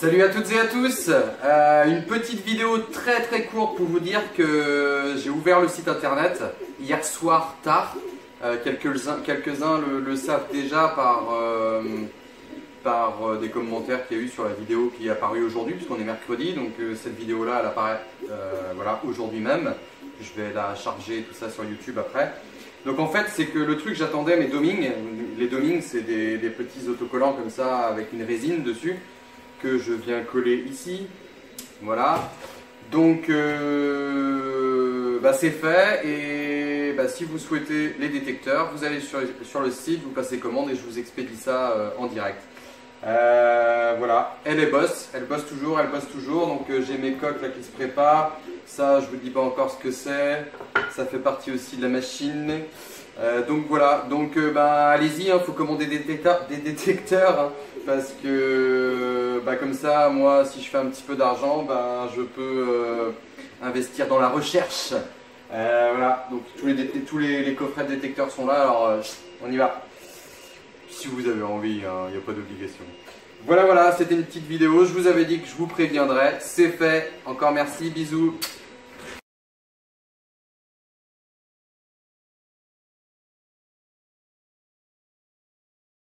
Salut à toutes et à tous, une petite vidéo très courte pour vous dire que j'ai ouvert le site internet hier soir tard. Quelques-uns le savent déjà par des commentaires qu'il y a eu sur la vidéo qui est apparue aujourd'hui, puisqu'on est mercredi, donc cette vidéo là elle apparaît voilà, aujourd'hui même. Je vais la charger tout ça sur YouTube après. Donc en fait c'est que le truc, j'attendais mes domings. Les domings c'est des petits autocollants comme ça avec une résine dessus que je viens coller ici, voilà. Donc c'est fait, et si vous souhaitez les détecteurs, vous allez sur le site, vous passez commande et je vous expédie ça en direct. Voilà, elle bosse toujours, donc j'ai mes coques là qui se préparent, ça je vous dis pas encore ce que c'est, ça fait partie aussi de la machine. Donc voilà, donc allez-y, faut commander des détecteurs hein, parce que comme ça moi si je fais un petit peu d'argent, je peux investir dans la recherche. Voilà, donc tous les coffrets de détecteurs sont là, alors on y va. Si vous avez envie, il n'y a pas d'obligation. Voilà, c'était une petite vidéo. Je vous avais dit que je vous préviendrais. C'est fait. Encore merci, bisous.